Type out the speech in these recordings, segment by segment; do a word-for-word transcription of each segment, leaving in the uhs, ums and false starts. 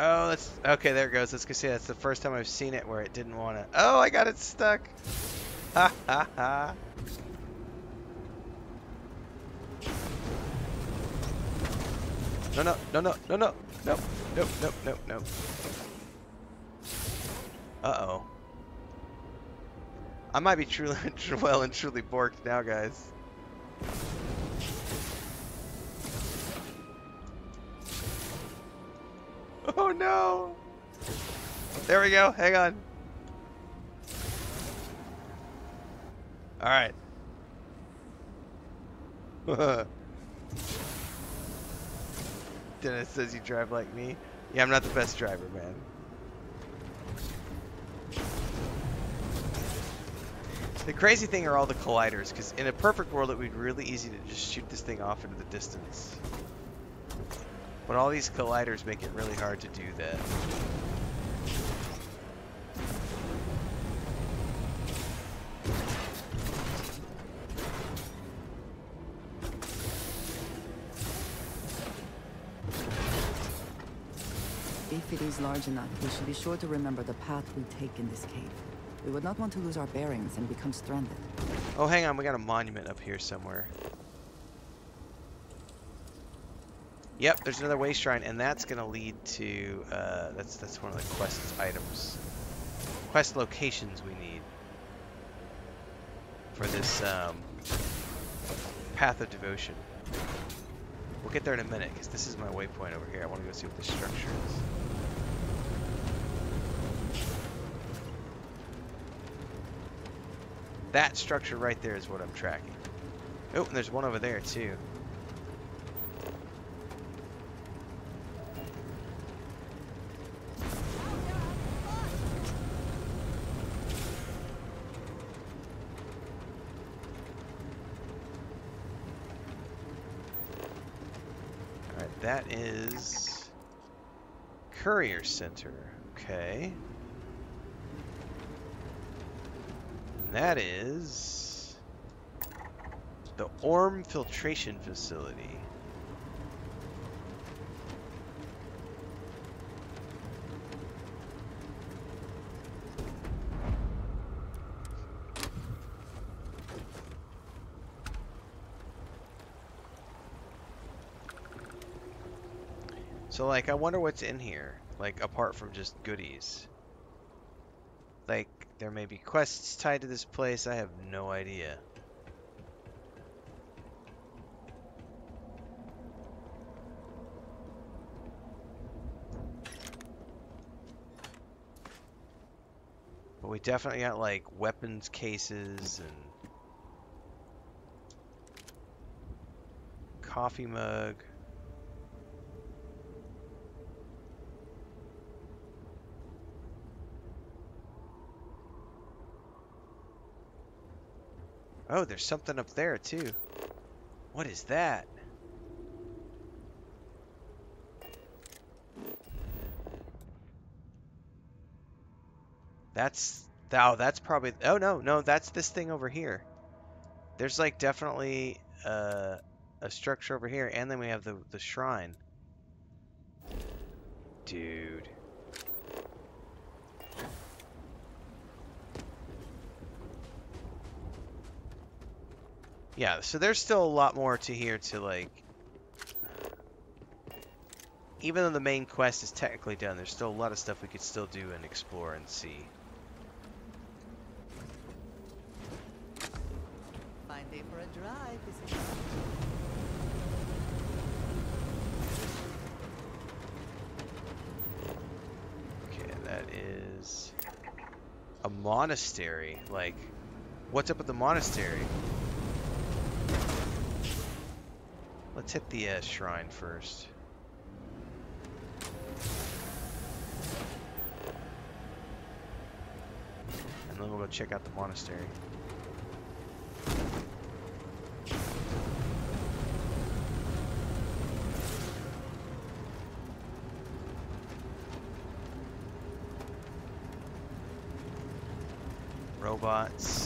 Oh, that's... Okay, there it goes. Let's go see. That's the first time I've seen it where it didn't want to... Oh, I got it stuck. Ha, ha, ha. No, no, no, no, no, no, no, no, no, no, no. Uh-oh. I might be truly, well and truly borked now, guys. Oh no! There we go, hang on. Alright. Dennis says you drive like me. Yeah, I'm not the best driver, man. The crazy thing are all the colliders, because in a perfect world it would be really easy to just shoot this thing off into the distance. But all these colliders make it really hard to do that. If it is large enough, we should be sure to remember the path we take in this cave. We would not want to lose our bearings and become stranded. Oh, hang on. We got a monument up here somewhere. Yep, there's another way shrine, and that's going to lead to... Uh, that's that's one of the quest items. Quest locations we need. For this um, path of devotion. We'll get there in a minute, because this is my waypoint over here. I want to go see what this structure is. That structure right there is what I'm tracking. Oh, and there's one over there too. All right, that is Courier Center. Okay. That is the Orm Filtration Facility. So, like, I wonder what's in here, like, apart from just goodies. Like, there may be quests tied to this place. I have no idea. But we definitely got, like, weapons cases and... coffee mug. Oh, there's something up there, too. What is that? That's... Oh, that's probably... Oh, no, no, that's this thing over here. There's, like, definitely uh, a structure over here, and then we have the, the shrine. Dude. Yeah, so there's still a lot more to here to, like... Even though the main quest is technically done, there's still a lot of stuff we could still do and explore and see. Fine day for a drive, isn't it? Okay, that is... a monastery. Like, what's up with the monastery? Let's hit the uh, shrine first. And then we'll go check out the monastery. Robots.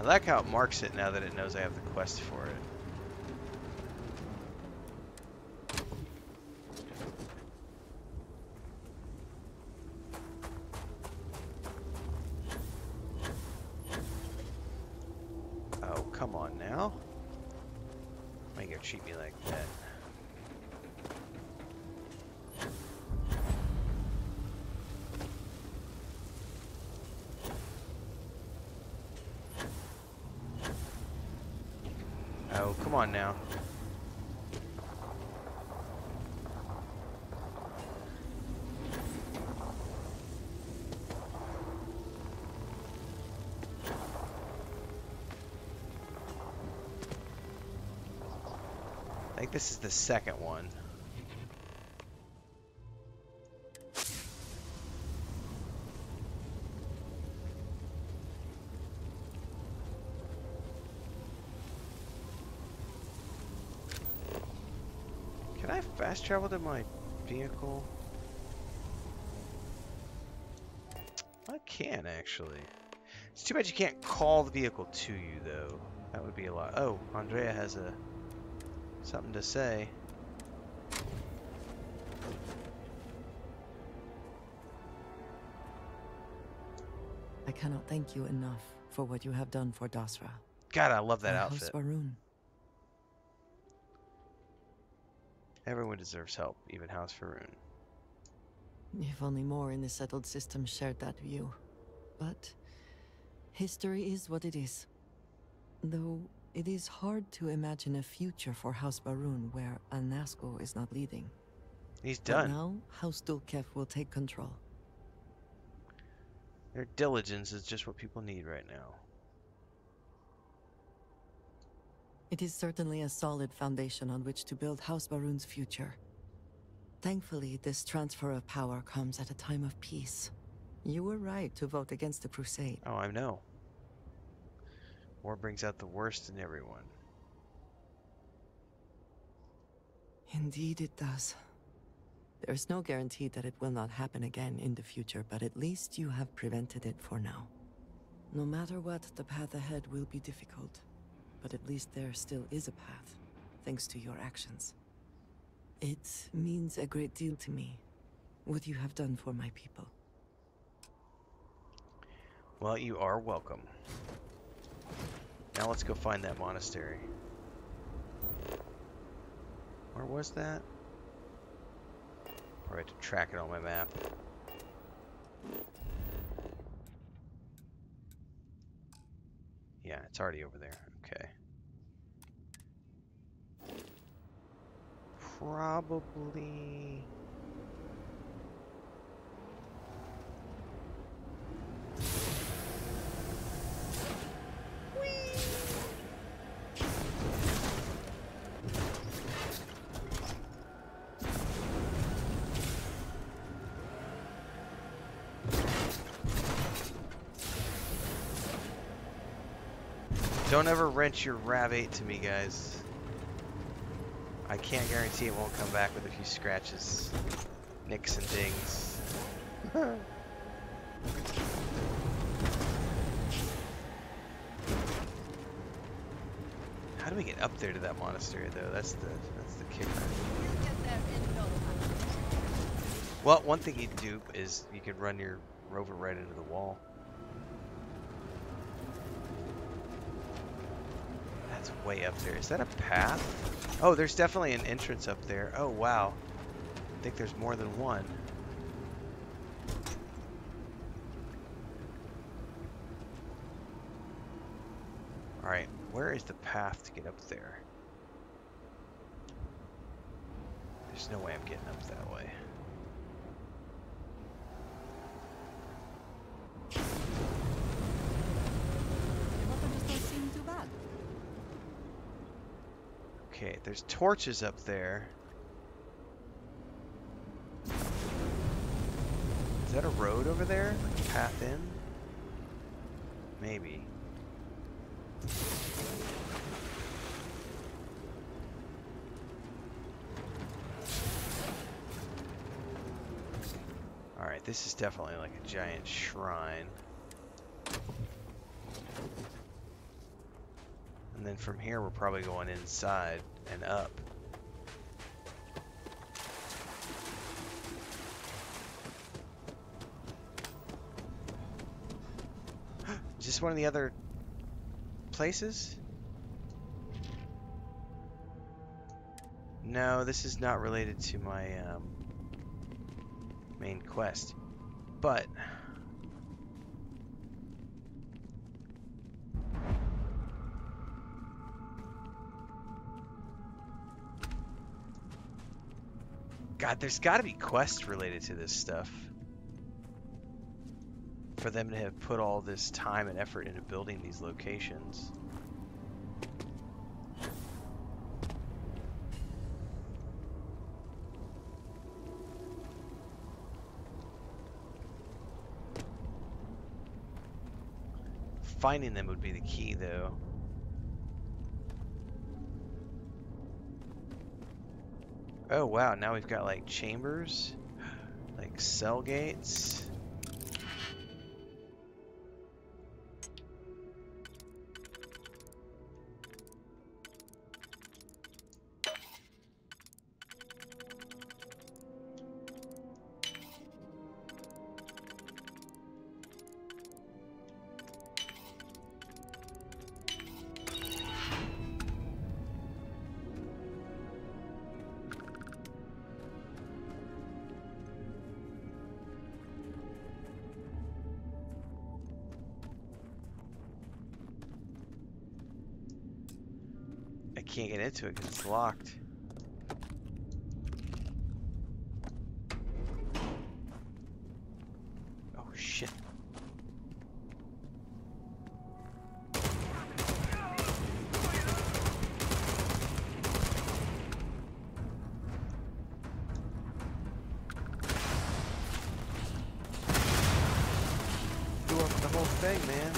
I like how it marks it now that it knows I have the quest for it. Now. I think this is the second one. Fast travel to my vehicle? I can actually. It's too bad you can't call the vehicle to you though. That would be a lot. Oh, Andrea has a something to say. I cannot thank you enough for what you have done for Dasra. God, I love that outfit. House Varun. Everyone deserves help, even House Varun. If only more in the settled system shared that view. But history is what it is. Though it is hard to imagine a future for House Varun where Anasco is not leading. He's done. But now, House Dulkev will take control. Their diligence is just what people need right now. It is certainly a solid foundation on which to build House Varun's future. Thankfully, this transfer of power comes at a time of peace. You were right to vote against the crusade. Oh, I know. War brings out the worst in everyone. Indeed it does. There's no guarantee that it will not happen again in the future, but at least you have prevented it for now. No matter what, the path ahead will be difficult. But at least there still is a path, thanks to your actions. It means a great deal to me, what you have done for my people. Well, you are welcome. Now let's go find that monastery. Where was that? Probably have to track it on my map. Yeah, it's already over there. Okay. Probably. Whee! Don't ever wrench your RAV eight to me, guys. I can't guarantee it won't come back with a few scratches, nicks and dings. How do we get up there to that monastery though? That's the that's the kicker. Well, one thing you can do is you can run your rover right into the wall. That's way up there. Is that a path? Oh, there's definitely an entrance up there. Oh, wow. I think there's more than one. Alright, where is the path to get up there? There's no way I'm getting up that way. Okay, there's torches up there. Is that a road over there? Like a path in? Maybe. Alright, this is definitely like a giant shrine. And then from here, we're probably going inside and up. Just one of the other places? No, this is not related to my um, main quest, but God, there's got to be quests related to this stuff for them to have put all this time and effort into building these locations. Finding them would be the key, though. Oh, wow. Now we've got, like, chambers. Like, cell gates. Can't get into it because it's locked. Oh shit. Blew up the whole thing, man.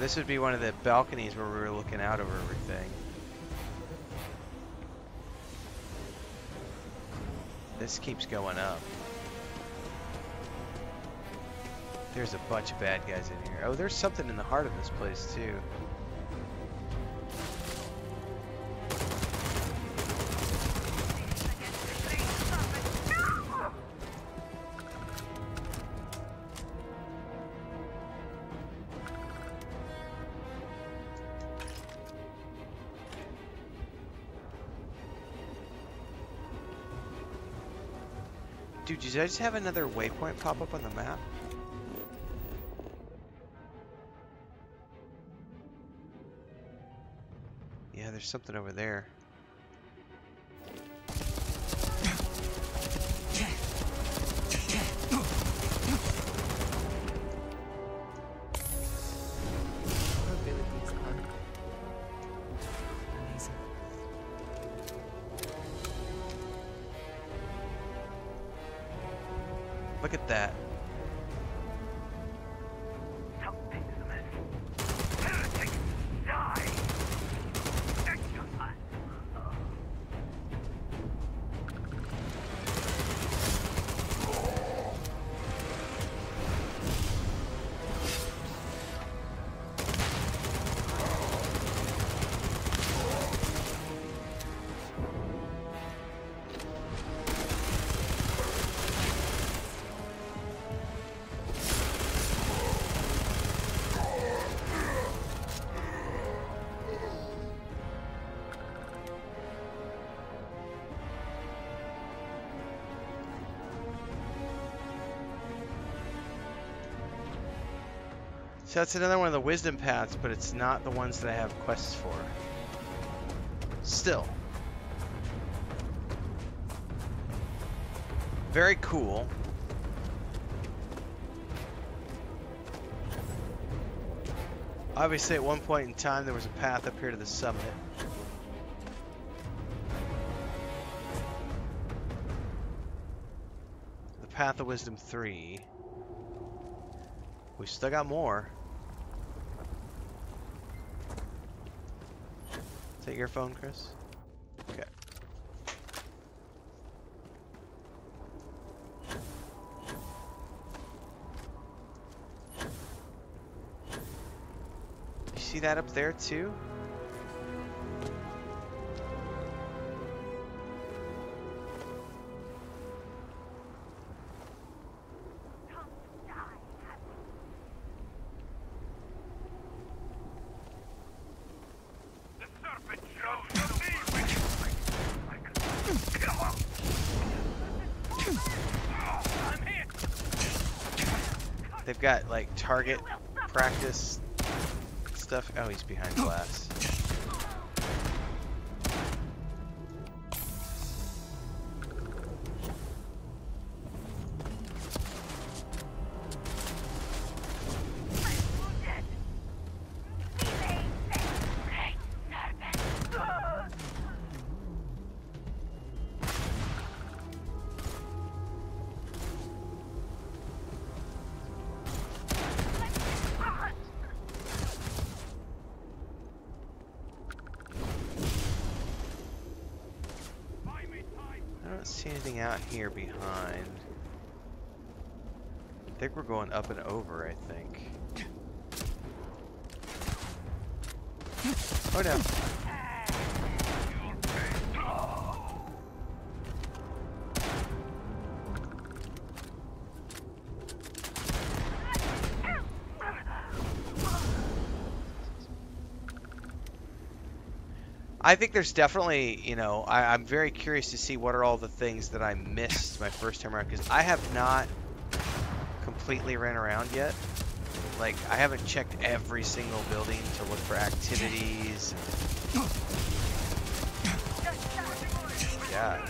This would be one of the balconies where we were looking out over everything. This keeps going up. There's a bunch of bad guys in here. Oh, there's something in the heart of this place, too. Dude, did I just have another waypoint pop up on the map? Yeah, there's something over there. Look at that. So that's another one of the wisdom paths, but it's not the ones that I have quests for. Still. Very cool. Obviously, at one point in time, there was a path up here to the summit. The Path of Wisdom three. We still got more. Take your phone, Chris. Okay. You see that up there too? They've got like target practice stuff. Oh, he's behind glass. Here behind. I think we're going up and over, I think. Oh no. I think there's definitely, you know, I, I'm very curious to see what are all the things that I missed my first time around, because I have not completely ran around yet. Like, I haven't checked every single building to look for activities. Yeah.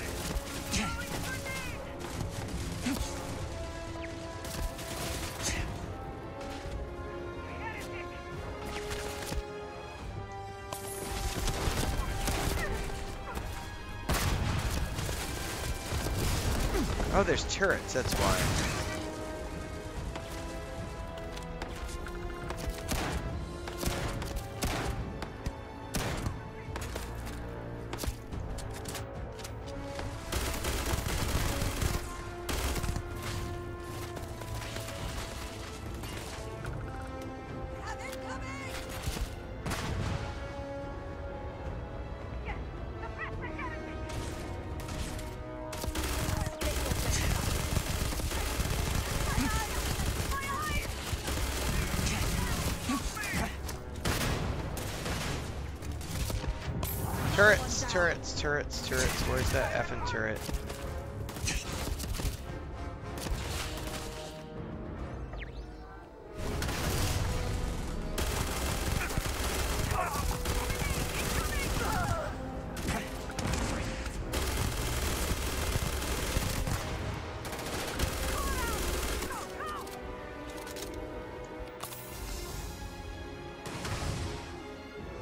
Oh, there's turrets, that's why. Turrets, turrets, turrets. Where's that effing turret?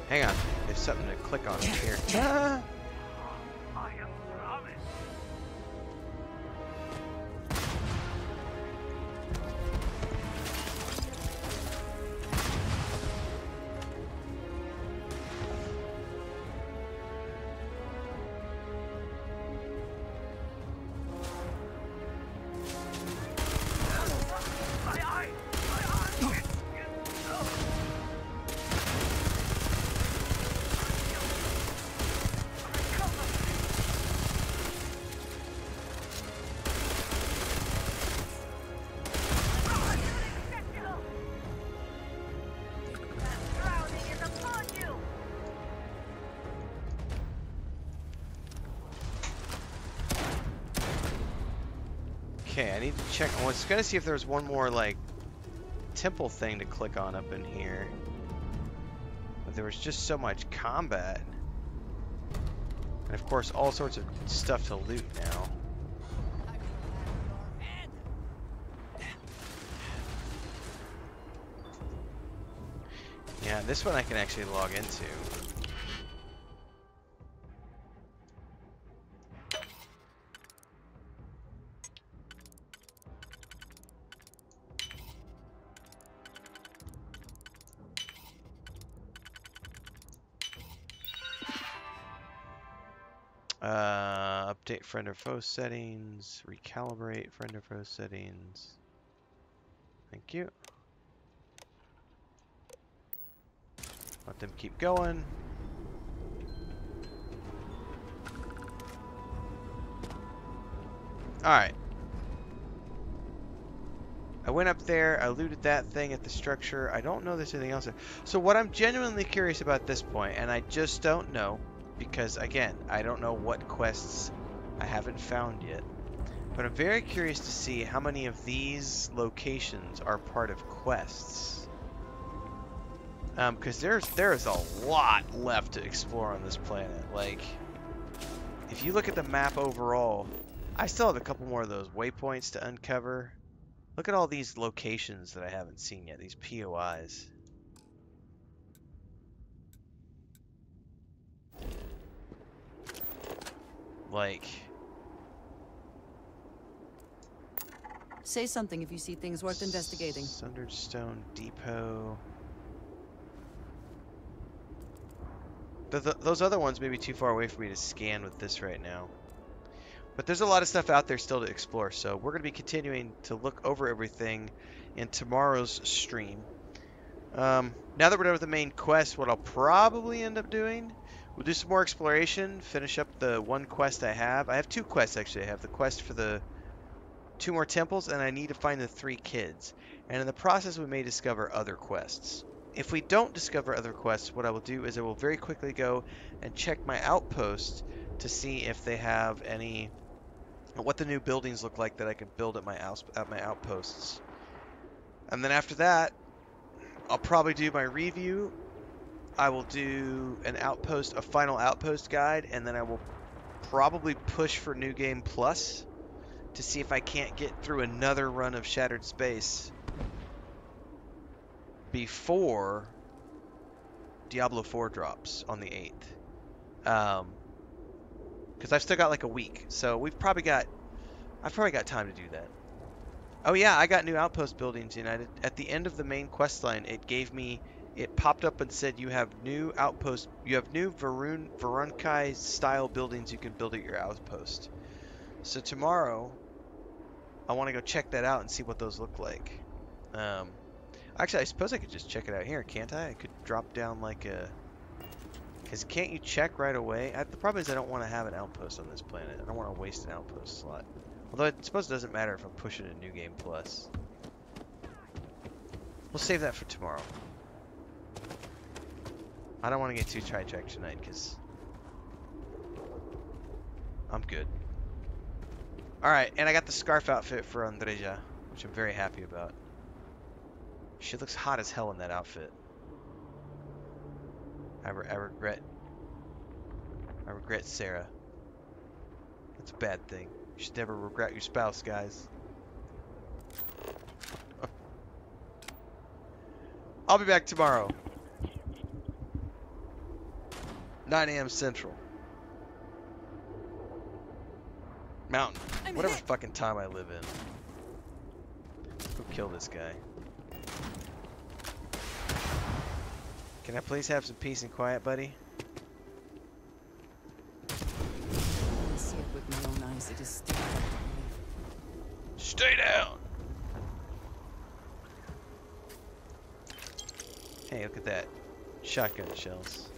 Hang on, there's something to click on here. Ah! Okay, I need to check. I was gonna see if there was one more like temple thing to click on up in here, but there was just so much combat, and of course all sorts of stuff to loot now. Yeah, this one I can actually log into. Uh, update friend or foe settings, recalibrate friend or foe settings. Thank you. Let them keep going. Alright. I went up there, I looted that thing at the structure. I don't know there's anything else there. So what I'm genuinely curious about at this point, and I just don't know, because again, I don't know what quests I haven't found yet. But I'm very curious to see how many of these locations are part of quests. Um, because there's there's a lot left to explore on this planet. Like, if you look at the map overall, I still have a couple more of those waypoints to uncover. Look at all these locations that I haven't seen yet, these P O Is. Like... Say something if you see things worth investigating. Sunderstone Depot... The, the, those other ones may be too far away for me to scan with this right now. But there's a lot of stuff out there still to explore, so we're going to be continuing to look over everything in tomorrow's stream. Um, now that we're done with the main quest, what I'll probably end up doing, we'll do some more exploration, finish up the one quest I have. I have two quests, actually. I have the quest for the two more temples, and I need to find the three kids. And in the process, we may discover other quests. If we don't discover other quests, what I will do is I will very quickly go and check my outpost to see if they have any... what the new buildings look like that I can build at my at my outposts. And then after that, I'll probably do my review. I will do an outpost, a final outpost guide, and then I will probably push for New Game Plus to see if I can't get through another run of Shattered Space before Diablo four drops on the eighth. Um... Because I've still got like a week, so we've probably got, I've probably got time to do that. Oh yeah, I got new outpost buildings, United. At the end of the main quest line, it gave me, it popped up and said you have new outpost, you have new Varun, Varunkai style buildings you can build at your outpost. So tomorrow, I want to go check that out and see what those look like. Um, actually, I suppose I could just check it out here, can't I? I could drop down like a... Because can't you check right away? I, the problem is I don't want to have an outpost on this planet. I don't want to waste an outpost slot. Although I suppose it doesn't matter if I'm pushing a New Game Plus. We'll save that for tomorrow. I don't want to get too sidetracked tonight because I'm good. Alright, and I got the scarf outfit for Andreja, which I'm very happy about. She looks hot as hell in that outfit. I, re I regret. I regret Sarah. That's a bad thing. You should never regret your spouse, guys. I'll be back tomorrow. nine A M Central. Mountain. I'm Whatever hit. Fucking time I live in. Let's go kill this guy. Can I please have some peace and quiet, buddy? I see it with my own eyes. It is still... Stay down! Hey, look at that. Shotgun shells.